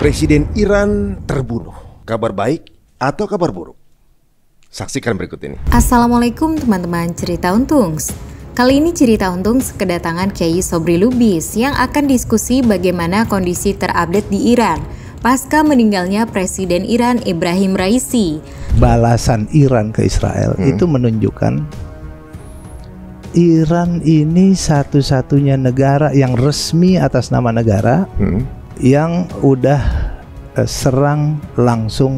Presiden Iran terbunuh. Kabar baik atau kabar buruk? Saksikan berikut ini. Assalamualaikum teman-teman Cerita Untungs. Kali ini Cerita Untungs kedatangan Kyai Sobri Lubis yang akan diskusi bagaimana kondisi terupdate di Iran pasca meninggalnya Presiden Iran Ibrahim Raisi. Balasan Iran ke Israel itu menunjukkan Iran ini satu-satunya negara yang resmi atas nama negara yang udah serang langsung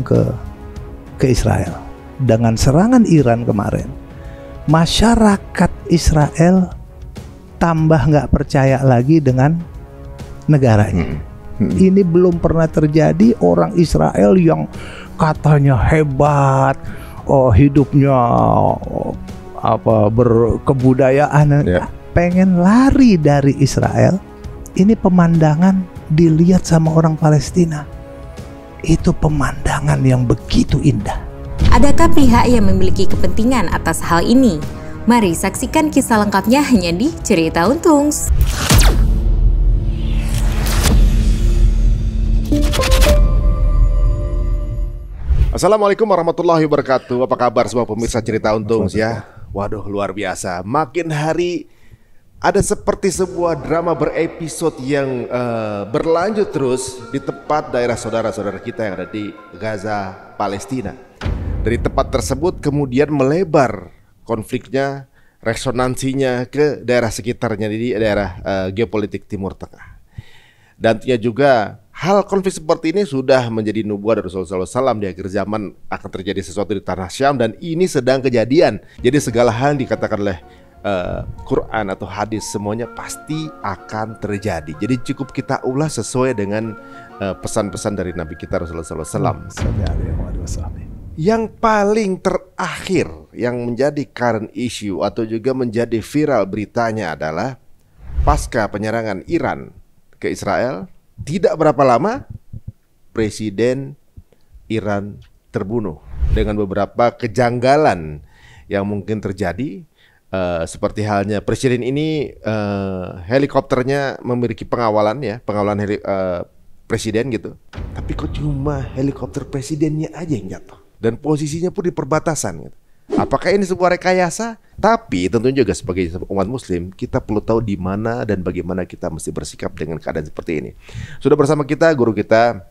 ke Israel. Dengan serangan Iran kemarin, masyarakat Israel tambah nggak percaya lagi dengan negaranya. Ini belum pernah terjadi, orang Israel yang katanya hebat, hidupnya apa berkebudayaan, pengen lari dari Israel. Ini pemandangan dilihat sama orang Palestina, itu pemandangan yang begitu indah. Adakah pihak yang memiliki kepentingan atas hal ini? Mari saksikan kisah lengkapnya hanya di Cerita Untungs. Assalamualaikum warahmatullahi wabarakatuh. Apa kabar semua pemirsa Cerita Untungs ya? Waduh, luar biasa. Makin hari ada seperti sebuah drama berepisode yang berlanjut terus di tempat daerah saudara-saudara kita yang ada di Gaza, Palestina. Dari tempat tersebut kemudian melebar konfliknya, resonansinya ke daerah sekitarnya, di daerah geopolitik Timur Tengah. Dan tentunya juga hal konflik seperti ini sudah menjadi nubuat dari Rasulullah SAW. Di akhir zaman akan terjadi sesuatu di tanah Syam, dan ini sedang kejadian. Jadi segala hal dikatakan oleh Quran atau hadis, semuanya pasti akan terjadi. Jadi cukup kita ulas sesuai dengan pesan-pesan dari Nabi kita Rasulullah SAW. Yang paling terakhir yang menjadi current issue atau juga menjadi viral beritanya adalah pasca penyerangan Iran ke Israel, tidak berapa lama Presiden Iran terbunuh dengan beberapa kejanggalan yang mungkin terjadi, seperti halnya Presiden ini helikopternya memiliki pengawalan ya, Presiden gitu. Tapi kok cuma helikopter Presidennya aja yang jatuh, dan posisinya pun di perbatasan gitu. Apakah ini sebuah rekayasa? Tapi tentunya juga sebagai umat muslim kita perlu tahu di mana dan bagaimana kita mesti bersikap dengan keadaan seperti ini. Sudah bersama kita guru kita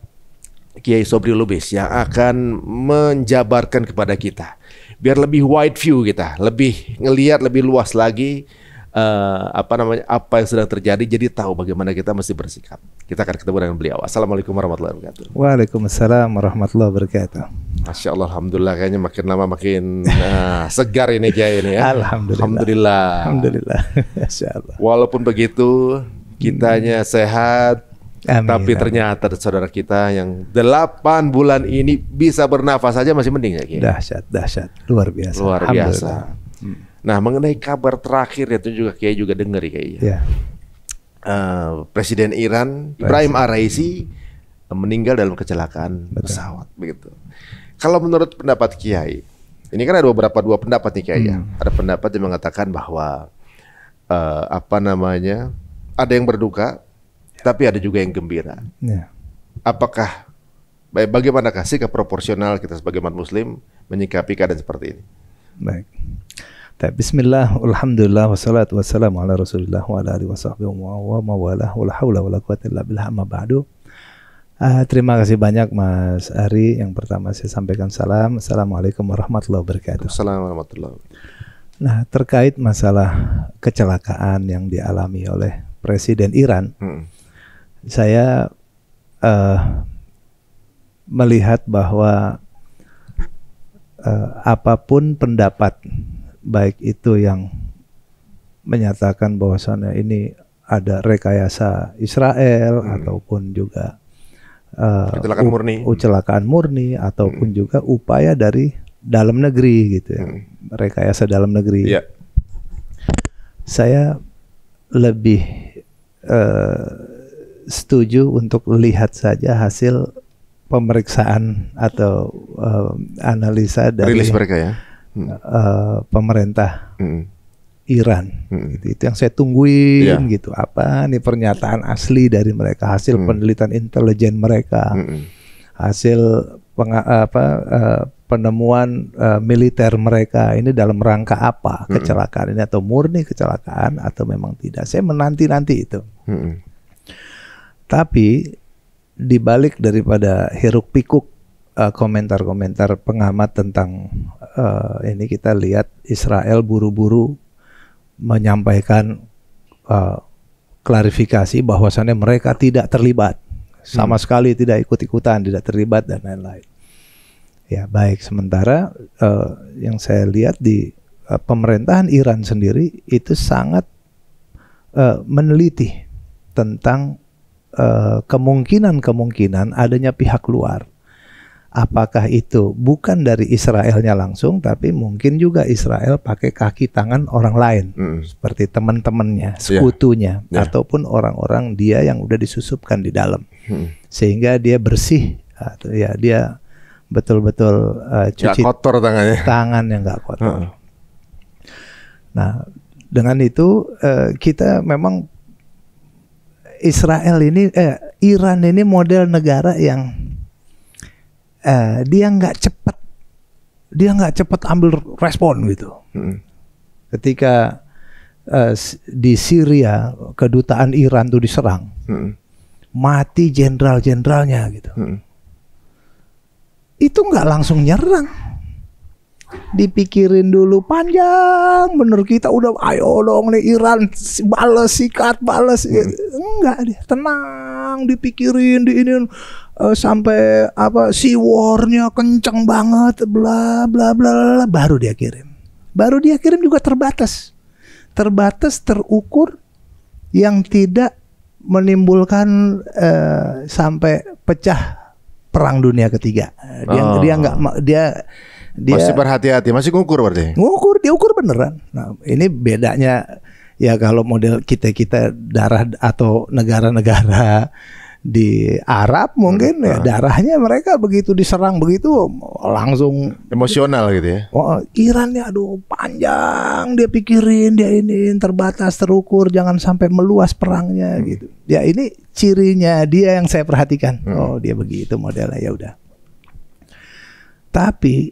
Kyai Sobri Lubis yang akan menjabarkan kepada kita biar lebih wide view kita, lebih ngelihat lebih luas lagi apa yang sedang terjadi, jadi tahu bagaimana kita mesti bersikap. Kita akan ketemu dengan beliau. Assalamualaikum warahmatullahi wabarakatuh. Waalaikumsalam warahmatullahi wabarakatuh. Masya Allah, alhamdulillah, kayaknya makin lama makin segar ini Kyai ini ya. Alhamdulillah. Alhamdulillah. Masya Allah. Walaupun begitu, kitanya sehat. Amin. Tapi ternyata saudara kita yang 8 bulan ini bisa bernafas saja masih mending ya Kyai. Dahsyat, dahsyat, luar biasa. Luar biasa. Nah, mengenai kabar terakhir itu juga Kyai juga dengar kayaknya. Ya. Presiden Iran Ibrahim Raisi meninggal dalam kecelakaan pesawat begitu. Kalau menurut pendapat Kyai, ini kan ada dua pendapat nih Kyai ya. Ada pendapat yang mengatakan bahwa ada yang berduka, tapi ada juga yang gembira. Bagaimanakah sikap proporsional kita sebagai umat muslim menyikapi keadaan seperti ini? Baik. Bismillah, alhamdulillah, wassalatu wassalamu ala rasulillah wa ala alihi wa sahbihi wa mawalah wa la hawla wa la quwwata illa billah, amma ba'du. Terima kasih banyak Mas Ari. Yang pertama saya sampaikan salam. Assalamualaikum warahmatullahi wabarakatuh. Assalamualaikum warahmatullahi wabarakatuh. Nah, terkait masalah kecelakaan yang dialami oleh Presiden Iran, saya melihat bahwa apapun pendapat, baik itu yang menyatakan bahwasannya ini ada rekayasa Israel ataupun juga kecelakaan murni ataupun juga upaya dari dalam negeri gitu ya, rekayasa dalam negeri. Saya lebih setuju untuk lihat saja hasil pemeriksaan atau analisa dari rilis mereka ya. Pemerintah Iran. Itu yang saya tungguin gitu. Apa nih pernyataan asli dari mereka, hasil penelitian intelijen mereka, hasil penemuan militer mereka, ini dalam rangka apa? Kecelakaan ini, atau murni kecelakaan atau memang tidak? Saya menanti-nanti itu. Tapi dibalik daripada hiruk-pikuk komentar-komentar pengamat tentang ini, kita lihat Israel buru-buru menyampaikan klarifikasi bahwasannya mereka tidak terlibat sama sekali, tidak ikut-ikutan, tidak terlibat dan lain-lain. Ya baik, sementara yang saya lihat di pemerintahan Iran sendiri itu sangat meneliti tentang kemungkinan-kemungkinan adanya pihak luar. Apakah itu bukan dari Israelnya langsung, tapi mungkin juga Israel pakai kaki tangan orang lain, seperti teman-temannya, sekutunya, ataupun orang-orang dia yang udah disusupkan di dalam, sehingga dia bersih, atau ya dia betul-betul cuci kotor tangannya, nggak kotor. Nah, dengan itu kita memang Iran ini model negara yang dia nggak cepat ambil respon gitu. Ketika di Syria kedutaan Iran tuh diserang, mati jenderal-jenderalnya gitu. Itu nggak langsung nyerang, dipikirin dulu panjang bener. Kita udah ayo dong nih Iran, balas, sikat, balas. Enggak, dia tenang, dipikirin, diinin sampai apa si warnya kenceng banget, bla bla bla, baru dia kirim. Baru dia kirim juga terbatas, terukur, yang tidak menimbulkan sampai pecah Perang Dunia Ketiga. Dia masih berhati-hati, masih ngukur berarti. Dia ukur beneran. Nah, ini bedanya ya, kalau model kita darah atau negara-negara di Arab mungkin ya, darahnya mereka begitu diserang begitu langsung emosional gitu ya. Oh, Iran ya aduh panjang, dia pikirin, dia ini terbatas, terukur, jangan sampai meluas perangnya gitu. Ya ini cirinya dia yang saya perhatikan. Oh, dia begitu modelnya, ya udah. Tapi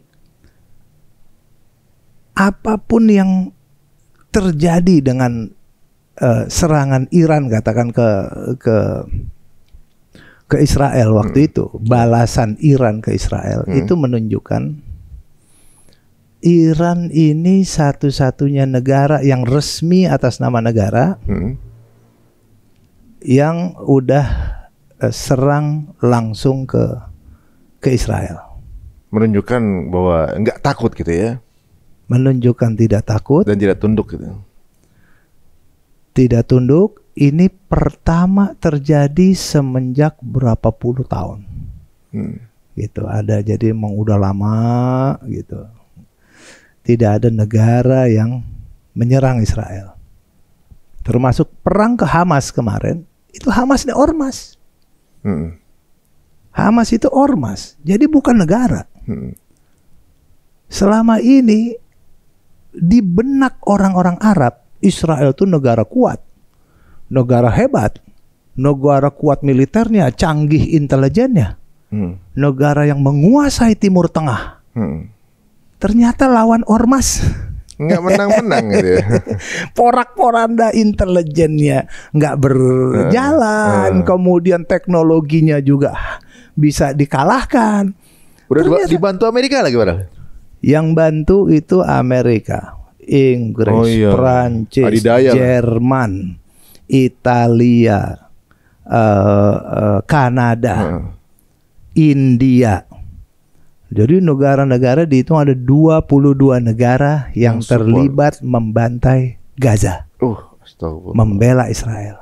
apapun yang terjadi dengan serangan Iran katakan ke Israel waktu itu, balasan Iran ke Israel itu menunjukkan Iran ini satu-satunya negara yang resmi atas nama negara yang udah serang langsung ke Israel. Menunjukkan bahwa nggak takut gitu ya. Menunjukkan tidak takut dan tidak tunduk gitu. Tidak tunduk. Ini pertama terjadi semenjak berapa puluh tahun, gitu. Ada, jadi emang udah lama gitu. Tidak ada negara yang menyerang Israel. Termasuk perang ke Hamas kemarin, itu Hamas ini ormas. Hamas itu ormas, jadi bukan negara. Selama ini di benak orang-orang Arab, Israel itu negara kuat, negara hebat, negara kuat militernya, canggih intelijennya, negara yang menguasai Timur Tengah. Ternyata lawan ormas nggak menang-menang gitu ya. Porak-poranda intelijennya nggak berjalan, kemudian teknologinya juga bisa dikalahkan. Udah dibantu Amerika lagi padahal? Yang bantu itu Amerika, Inggris, Prancis, adidaya, Jerman, Italia, Kanada, India. Jadi negara-negara dihitung ada 22 negara yang terlibat membantai Gaza, membela Israel.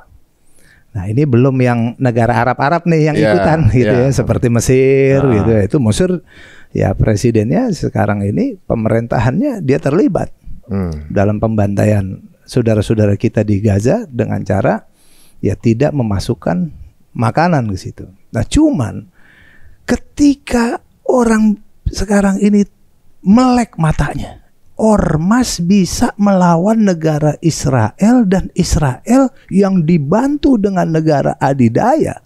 Nah ini belum yang negara Arab-Arab nih yang ikutan gitu ya, seperti Mesir gitu. Itu Mesir ya presidennya sekarang ini, pemerintahannya dia terlibat dalam pembantaian saudara-saudara kita di Gaza dengan cara ya tidak memasukkan makanan ke situ. Nah cuman ketika orang sekarang ini melek matanya, ormas bisa melawan negara Israel, dan Israel yang dibantu dengan negara adidaya.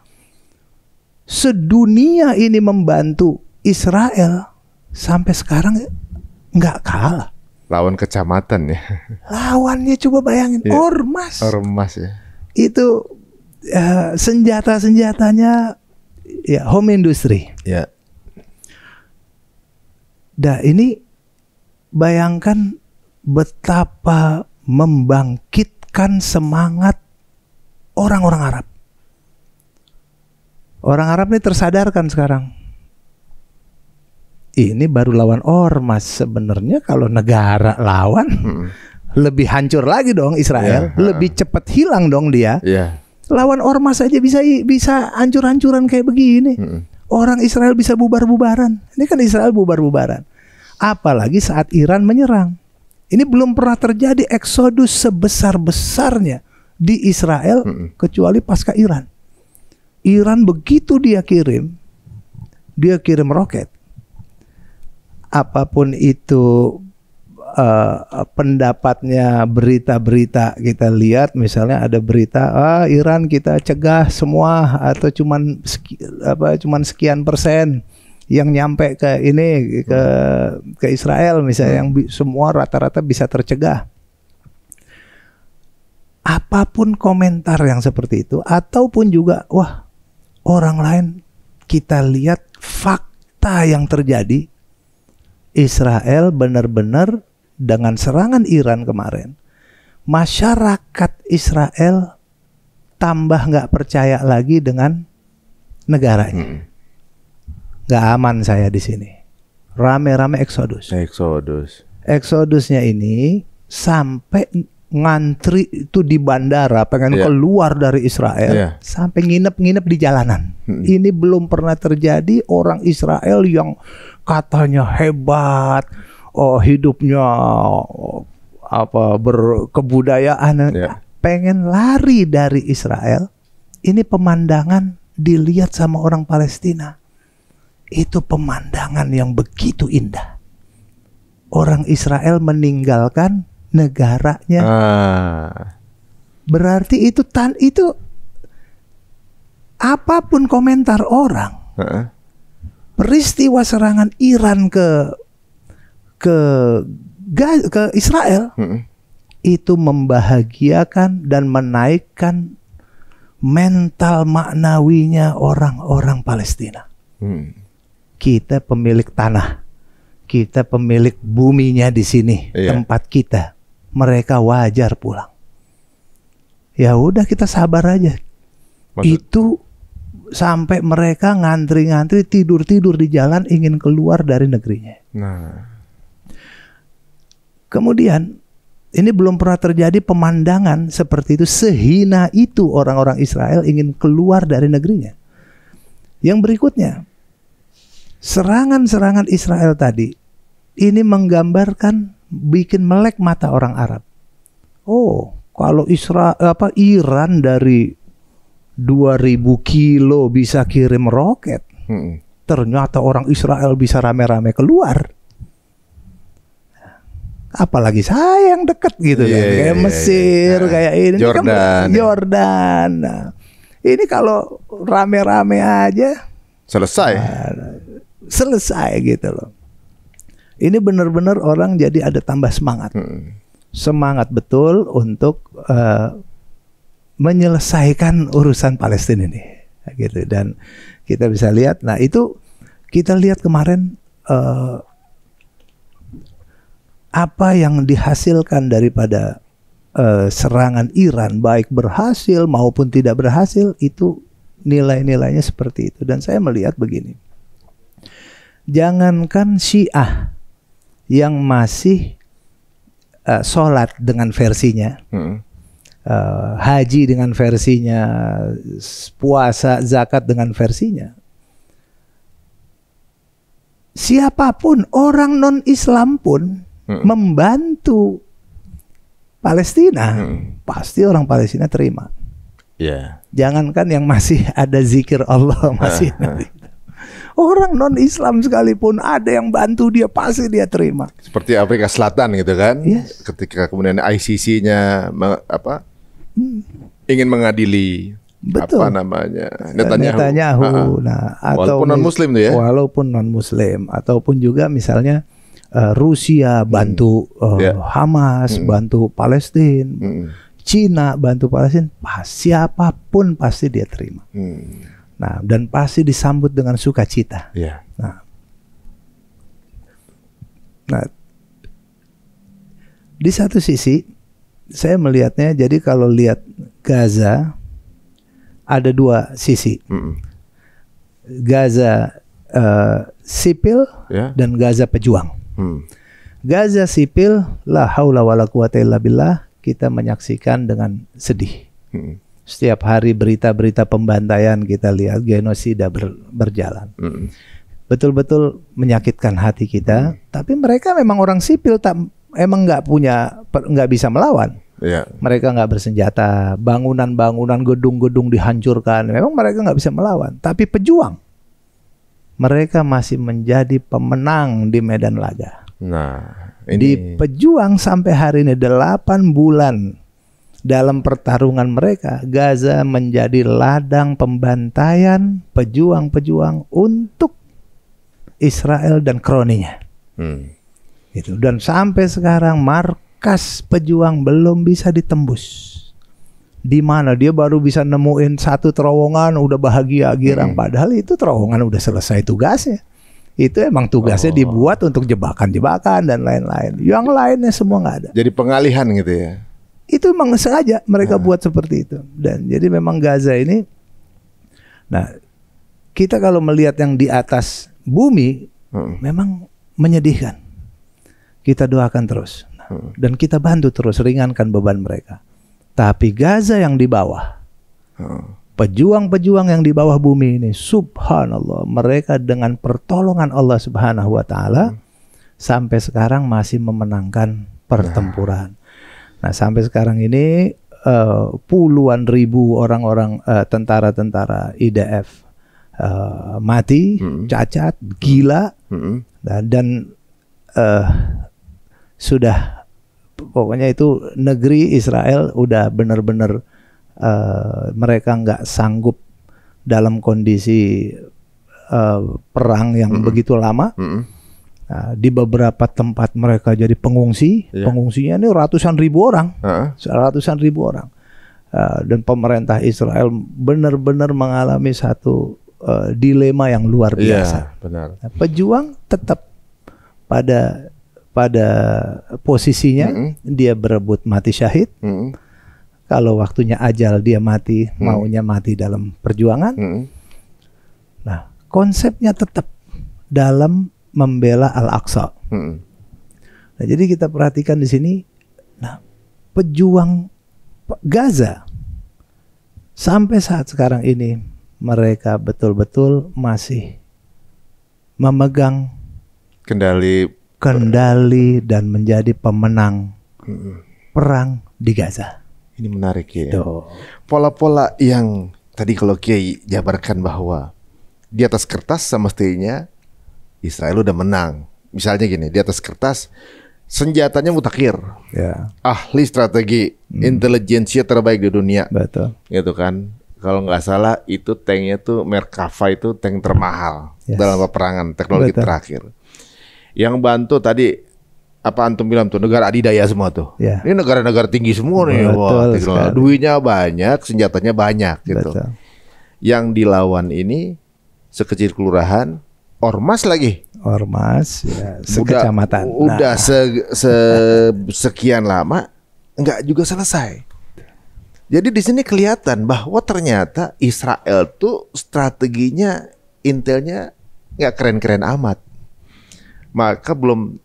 Sedunia ini membantu Israel, sampai sekarang nggak kalah. Lawan kecamatan ya. Lawannya coba bayangin, ya, ormas. Ormas ya. Itu senjata-senjatanya ya home industry. Ya. Nah ini bayangkan betapa membangkitkan semangat orang-orang Arab. Orang Arab ini tersadarkan sekarang. Ini baru lawan ormas. Sebenarnya kalau negara lawan, lebih hancur lagi dong Israel, yeah, lebih cepat hilang dong dia. Yeah. Lawan ormas aja bisa hancur-hancuran kayak begini. Orang Israel bisa bubar-bubaran. Ini kan Israel bubar-bubaran. Apalagi saat Iran menyerang. Ini belum pernah terjadi eksodus sebesar-besarnya di Israel, kecuali pasca Iran. Iran begitu dia kirim roket. Apapun itu pendapatnya, berita-berita kita lihat, misalnya ada berita Iran kita cegah semua atau cuman sekian persen yang nyampe ke ini ke Israel misalnya, yang semua rata-rata bisa tercegah. Apapun komentar yang seperti itu, ataupun juga wah, orang lain, kita lihat fakta yang terjadi. Israel benar-benar dengan serangan Iran kemarin, masyarakat Israel tambah nggak percaya lagi dengan negaranya. Nggak aman saya di sini. Rame-rame eksodus. Eksodusnya ini sampai ngantri itu di bandara, pengen keluar dari Israel, sampai nginep-nginep di jalanan. Ini belum pernah terjadi. Orang Israel yang katanya hebat, hidupnya apa berkebudayaan, pengen lari dari Israel. Ini pemandangan dilihat sama orang Palestina. Itu pemandangan yang begitu indah. Orang Israel meninggalkan negaranya. Berarti itu apapun komentar orang, peristiwa serangan Iran ke Israel itu membahagiakan dan menaikkan mental maknawinya orang-orang Palestina. Kita pemilik tanah, kita pemilik buminya di sini, tempat kita. Mereka wajar pulang. Ya udah, kita sabar aja. Itu sampai mereka ngantri-ngantri, tidur-tidur di jalan, ingin keluar dari negerinya. Kemudian ini belum pernah terjadi pemandangan seperti itu. Sehina itu orang-orang Israel ingin keluar dari negerinya. Yang berikutnya, serangan-serangan Israel tadi ini menggambarkan, bikin melek mata orang Arab. Oh, kalau Iran dari 2000 kilo bisa kirim roket, ternyata orang Israel bisa rame-rame keluar. Apalagi saya yang dekat gitu, kayak Mesir, kayak ini, Jordan. Nah, ini kalau rame-rame aja selesai gitu loh. Ini benar-benar orang jadi ada tambah semangat. Semangat betul untuk menyelesaikan urusan Palestina ini. Gitu. Dan kita bisa lihat, nah itu kita lihat kemarin apa yang dihasilkan daripada serangan Iran, baik berhasil maupun tidak berhasil, itu nilai-nilainya seperti itu. Dan saya melihat begini, jangankan Syiah yang masih sholat dengan versinya, haji dengan versinya, puasa, zakat dengan versinya, siapapun orang non-Islam pun membantu Palestina, pasti orang Palestina terima. Jangankan yang masih ada zikir Allah, masih Orang non-Islam sekalipun ada yang bantu dia, pasti dia terima. Seperti Afrika Selatan gitu kan, yes. Ketika kemudian ICC-nya apa, ingin mengadili, betul, apa namanya, Netanyahu. Nah, atau walaupun non-Muslim tuh ya, walaupun non-Muslim, ataupun juga misalnya Rusia bantu Hamas, bantu Palestina, Cina bantu Palestina, siapapun pasti dia terima. Nah, dan pasti disambut dengan sukacita. Yeah. Nah, di satu sisi saya melihatnya, jadi kalau lihat Gaza ada dua sisi, Gaza sipil, yeah, dan Gaza pejuang. Gaza sipil, la haula wala quwata illa billah, kita menyaksikan dengan sedih. Setiap hari berita-berita pembantaian kita lihat, genosida berjalan. Betul-betul menyakitkan hati kita. Tapi mereka memang orang sipil, emang nggak bisa melawan. Yeah. Mereka nggak bersenjata, bangunan-bangunan, gedung-gedung dihancurkan. Memang mereka nggak bisa melawan. Tapi pejuang, mereka masih menjadi pemenang di medan laga. Nah, ini... Di pejuang sampai hari ini 8 bulan dalam pertarungan mereka, Gaza menjadi ladang pembantaian pejuang-pejuang untuk Israel dan kroninya. Gitu. Dan sampai sekarang markas pejuang belum bisa ditembus. Di mana dia baru bisa nemuin satu terowongan, udah bahagia girang. Padahal itu terowongan udah selesai tugasnya. Itu emang tugasnya dibuat untuk jebakan-jebakan dan lain-lain. Yang lainnya semua nggak ada. Jadi pengalihan gitu ya? Itu memang sengaja mereka buat seperti itu. Dan jadi memang Gaza ini, nah, kita kalau melihat yang di atas bumi, memang menyedihkan. Kita doakan terus, dan kita bantu terus ringankan beban mereka. Tapi Gaza yang di bawah, pejuang-pejuang yang di bawah bumi ini, subhanallah, mereka dengan pertolongan Allah Subhanahu wa Ta'ala sampai sekarang masih memenangkan pertempuran. Nah, sampai sekarang ini puluhan ribu orang-orang, tentara-tentara IDF mati, cacat, gila, dan sudah, pokoknya itu negeri Israel udah benar-benar, mereka nggak sanggup dalam kondisi perang yang begitu lama. Nah, di beberapa tempat mereka jadi pengungsi, pengungsinya ini ratusan ribu orang, ratusan ribu orang. Dan pemerintah Israel benar-benar mengalami satu dilema yang luar biasa. Benar. Nah, pejuang tetap pada posisinya, dia berebut mati syahid. Kalau waktunya ajal dia mati, maunya mati dalam perjuangan. Nah, konsepnya tetap dalam membela Al-Aqsa. Nah, jadi kita perhatikan di sini, nah, pejuang Gaza sampai saat sekarang ini mereka betul-betul masih memegang kendali dan menjadi pemenang perang di Gaza. Ini menarik ya. Pola-pola yang tadi kalau Kyai jabarkan bahwa di atas kertas semestinya Israel udah menang. Misalnya gini, di atas kertas senjatanya mutakhir, ahli strategi, intelijensia terbaik di dunia. Betul. Gitu kan. Kalau nggak salah itu tanknya tuh Merkava, itu tank termahal dalam peperangan, teknologi terakhir. Yang bantu tadi apa antum bilang tuh negara adidaya semua tuh. Ini negara-negara tinggi semua nih. Wah, duitnya banyak, senjatanya banyak gitu. Yang dilawan ini sekecil kelurahan, ormas lagi. Ormas ya, sekecamatan. Udah sekian lama enggak juga selesai. Jadi di sini kelihatan bahwa ternyata Israel tuh strateginya, intelnya enggak keren-keren amat. Maka belum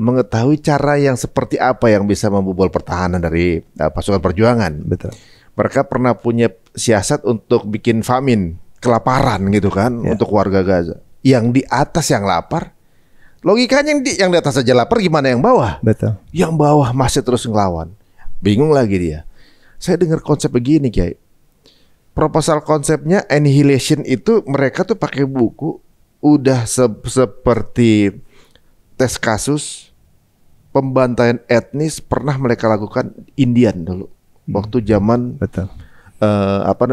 mengetahui cara yang seperti apa yang bisa membobol pertahanan dari pasukan perjuangan. Betul. Mereka pernah punya siasat untuk bikin famine, kelaparan gitu kan, untuk warga Gaza. Yang di atas yang lapar, logikanya yang di atas aja lapar, gimana yang bawah? Betul. Yang bawah masih terus ngelawan, bingung lagi dia. Saya dengar konsep begini, Kyai. Proposal konsepnya annihilation itu mereka tuh pakai buku udah seperti tes kasus pembantaian etnis pernah mereka lakukan Indian dulu waktu zaman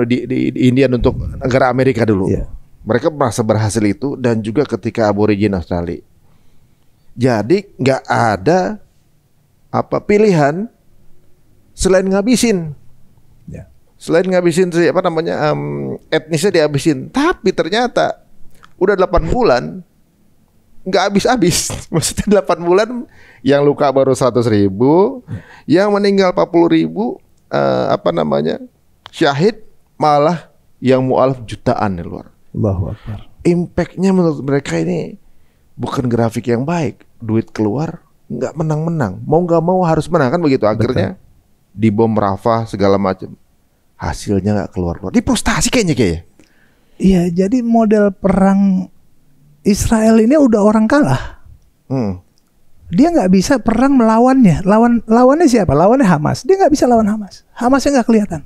di Indian untuk negara Amerika dulu. Yeah. Mereka merasa berhasil itu dan juga ketika aborigin Australia. Jadi nggak ada pilihan selain ngabisin. Yeah. Selain ngabisin etnisnya dihabisin. Tapi ternyata udah 8 bulan nggak habis-habis. Maksudnya 8 bulan yang luka baru 100.000, yang meninggal 40.000, syahid, malah yang mu'alaf jutaan di luar. Allahu Akbar. Impact-nya menurut mereka ini bukan grafik yang baik. Duit keluar nggak menang-menang. Mau nggak mau harus menang, kan begitu. Akhirnya dibom Raffah segala macam. Hasilnya nggak keluar-keluar. Di frustasi kayaknya. Iya, jadi model perang Israel ini udah orang kalah. Dia nggak bisa perang melawannya. Lawannya siapa? Lawannya Hamas. Dia nggak bisa lawan Hamas. Hamasnya nggak kelihatan.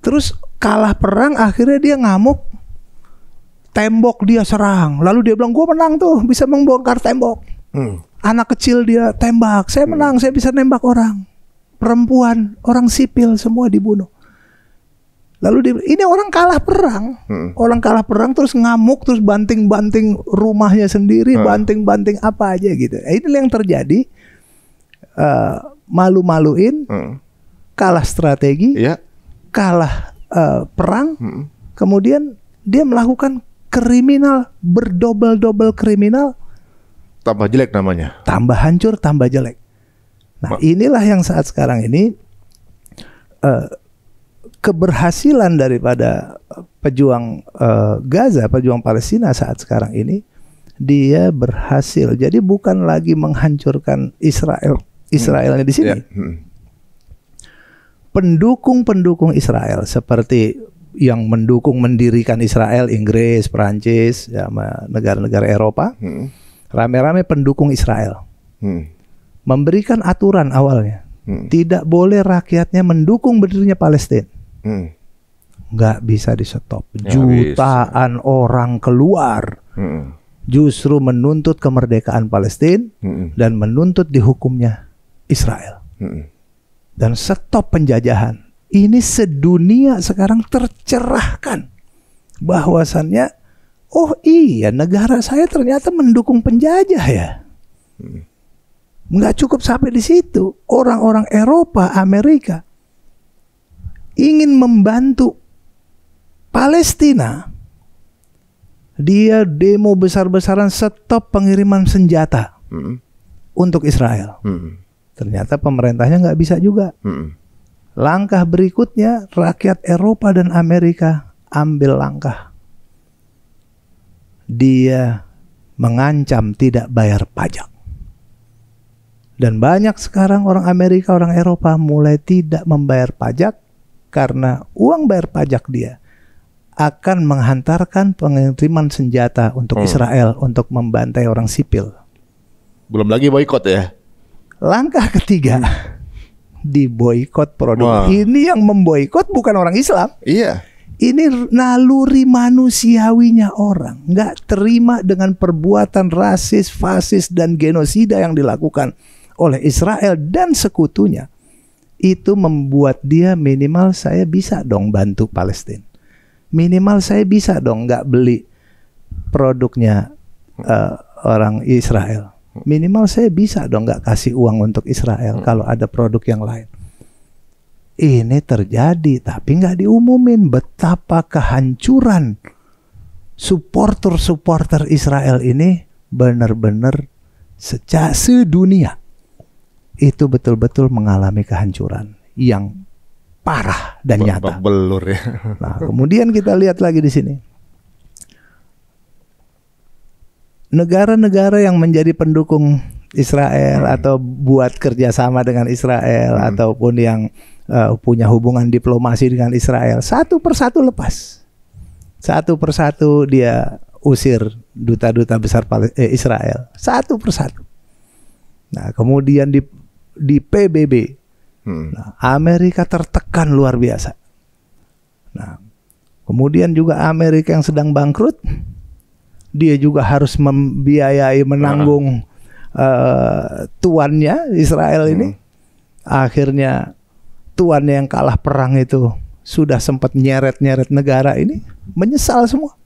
Terus kalah perang, akhirnya dia ngamuk. Tembok dia serang. Lalu dia bilang, gue menang tuh, bisa membongkar tembok. Anak kecil dia tembak. Saya menang, saya bisa nembak orang. Perempuan, orang sipil semua dibunuh. Lalu dia, ini orang kalah perang. Orang kalah perang terus ngamuk, terus banting-banting rumahnya sendiri, banting-banting apa aja gitu. Ini yang terjadi. Malu-maluin, kalah strategi, kalah perang, kemudian dia melakukan kriminal, berdobel-dobel kriminal. Tambah jelek namanya. Tambah hancur, tambah jelek. Nah, inilah yang saat sekarang ini keberhasilan daripada pejuang Gaza, pejuang Palestina saat sekarang ini, dia berhasil. Jadi bukan lagi menghancurkan Israelnya di sini. Pendukung-pendukung Israel seperti yang mendukung mendirikan Israel, Inggris, Perancis, sama negara-negara Eropa, rame-rame pendukung Israel, memberikan aturan awalnya, tidak boleh rakyatnya mendukung berdirinya Palestina. Nggak bisa di stop. Jutaan orang keluar, justru menuntut kemerdekaan Palestina dan menuntut dihukumnya Israel dan stop penjajahan. Ini sedunia sekarang tercerahkan bahwasannya, oh iya, negara saya ternyata mendukung penjajah ya. Nggak cukup sampai di situ. Orang-orang Eropa, Amerika ingin membantu Palestina. Dia demo besar-besaran stop pengiriman senjata untuk Israel. Ternyata pemerintahnya nggak bisa juga. Langkah berikutnya, rakyat Eropa dan Amerika ambil langkah. Dia mengancam tidak bayar pajak. Dan banyak sekarang orang Amerika, orang Eropa mulai tidak membayar pajak karena uang bayar pajak dia akan menghantarkan pengiriman senjata untuk Israel untuk membantai orang sipil. Belum lagi boikot ya. Langkah ketiga, diboikot produk. Ini yang memboikot bukan orang Islam. Iya. Ini naluri manusiawinya orang. Nggak terima dengan perbuatan rasis, fasis, dan genosida yang dilakukan oleh Israel dan sekutunya. Itu membuat dia minimal saya bisa dong bantu Palestina. Minimal saya bisa dong nggak beli produknya orang Israel. Minimal saya bisa dong nggak kasih uang untuk Israel kalau ada produk yang lain. Ini terjadi tapi nggak diumumin betapa kehancuran supporter-supporter Israel ini benar-benar sedunia. Itu betul-betul mengalami kehancuran yang parah dan nyata. Belur ya. Nah, kemudian kita lihat lagi di sini. Negara-negara yang menjadi pendukung Israel atau buat kerjasama dengan Israel ataupun yang punya hubungan diplomasi dengan Israel, satu persatu lepas. Satu persatu dia usir duta-duta besar Israel. Satu persatu. Nah, kemudian di PBB, nah, Amerika tertekan luar biasa. Nah, kemudian juga Amerika yang sedang bangkrut dia juga harus membiayai, menanggung tuannya Israel ini. Akhirnya tuannya yang kalah perang itu sudah sempat nyeret-nyeret negara ini, menyesal semua.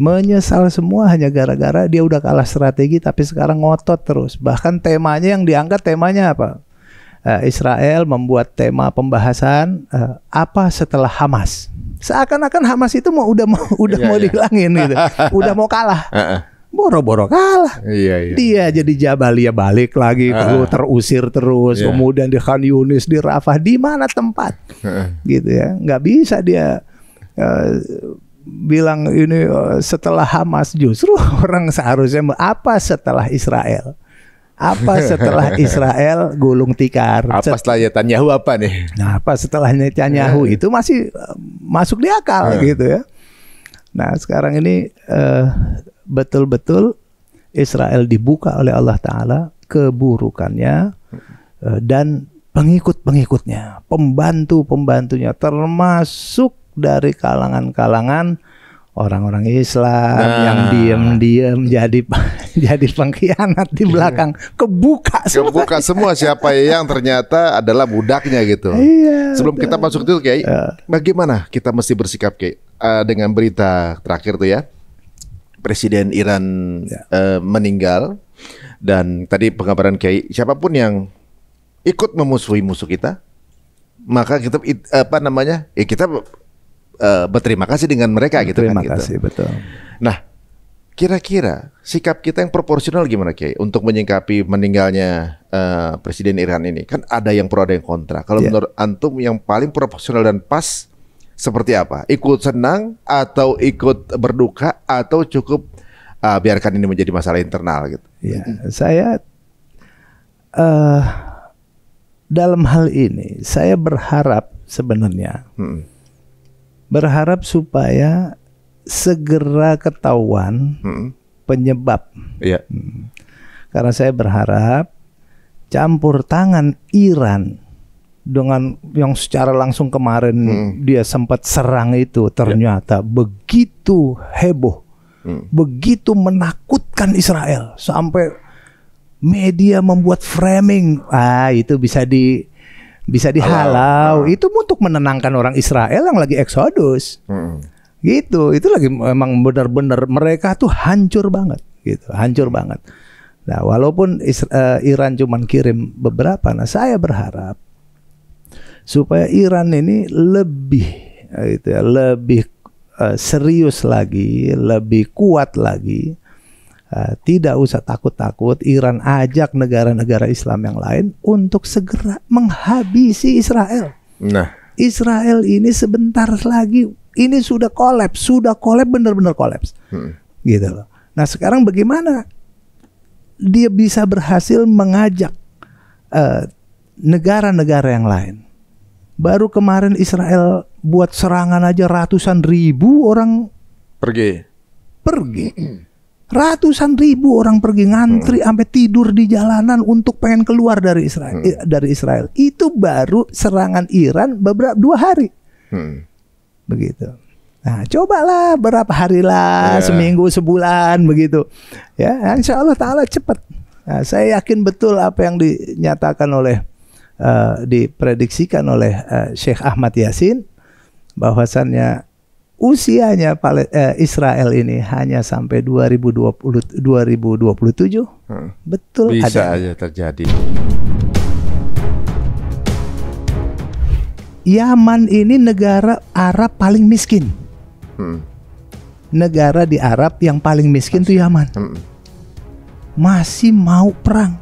Menyesal semua hanya gara-gara dia udah kalah strategi, tapi sekarang ngotot terus. Bahkan temanya yang diangkat, temanya apa? Israel membuat tema pembahasan apa setelah Hamas. Seakan-akan Hamas itu mau udah mau dihilangin gitu. Udah mau kalah. Boro-boro kalah. Dia jadi Jabalia balik lagi, terusir terus, kemudian di Khan Yunis, di Raffah, di mana tempat. Gitu ya. Nggak bisa dia bilang ini setelah Hamas. Justru orang seharusnya apa setelah Israel. Apa setelah Israel gulung tikar? Apa setelah Netanyahu apa nih? Nah, apa setelah Netanyahu itu masih masuk di akal gitu ya. Nah, sekarang ini betul-betul Israel dibuka oleh Allah Ta'ala keburukannya, dan pengikut-pengikutnya, pembantu-pembantunya, termasuk dari kalangan-kalangan orang-orang Islam yang diam-diam jadi pengkhianat di belakang. Kebuka semua siapa yang ternyata adalah budaknya gitu. Iya, sebelum kita masuk itu Kyai, bagaimana kita mesti bersikap Kyai dengan berita terakhir tuh ya, Presiden Iran meninggal, dan tadi penggambaran Kyai, siapapun yang ikut memusuhi musuh kita, maka kita berterima kasih dengan mereka gitu. Terima kasih, gitu. Betul. Nah, kira-kira sikap kita yang proporsional gimana Kyai untuk menyikapi meninggalnya Presiden Iran ini? Kan ada yang pro, ada yang kontra. Kalau menurut antum yang paling proporsional dan pas seperti apa? Ikut senang atau ikut berduka atau cukup biarkan ini menjadi masalah internal gitu? Ya, saya dalam hal ini saya berharap sebenarnya. Berharap supaya segera ketahuan penyebab. Karena saya berharap campur tangan Iran dengan yang secara langsung kemarin dia sempat serang itu ternyata begitu heboh, begitu menakutkan Israel sampai media membuat framing. Itu bisa dihalau. Itu untuk menenangkan orang Israel yang lagi eksodus. Gitu, itu lagi memang benar-benar mereka tuh hancur banget gitu, hancur banget. Nah, walaupun Iran cuman kirim beberapa, nah saya berharap supaya Iran ini lebih gitu ya, lebih serius lagi, lebih kuat lagi. Tidak usah takut-takut, Iran ajak negara-negara Islam yang lain untuk segera menghabisi Israel. Nah, Israel ini sebentar lagi ini sudah kolaps, benar-benar kolaps. Gitu loh. Nah, sekarang bagaimana dia bisa berhasil mengajak negara-negara yang lain? Baru kemarin Israel buat serangan aja ratusan ribu orang pergi. Ratusan ribu orang pergi ngantri sampai tidur di jalanan untuk pengen keluar dari Israel. Itu baru serangan Iran beberapa 2 hari. Begitu. Nah, cobalah berapa hari lah, seminggu, sebulan begitu. Ya, insya Allah Ta'ala cepat. Nah, saya yakin betul apa yang dinyatakan oleh diprediksikan oleh Syekh Ahmad Yassin, bahwasannya usianya Israel ini hanya sampai 2020, 2027. Betul, bisa aja terjadi. Yaman ini negara Arab paling miskin. Negara di Arab yang paling miskin itu Yaman. Masih mau perang.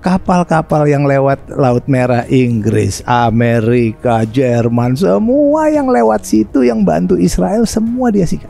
Kapal-kapal yang lewat Laut Merah, Inggris, Amerika, Jerman, semua yang lewat situ yang bantu Israel semua dia sikat.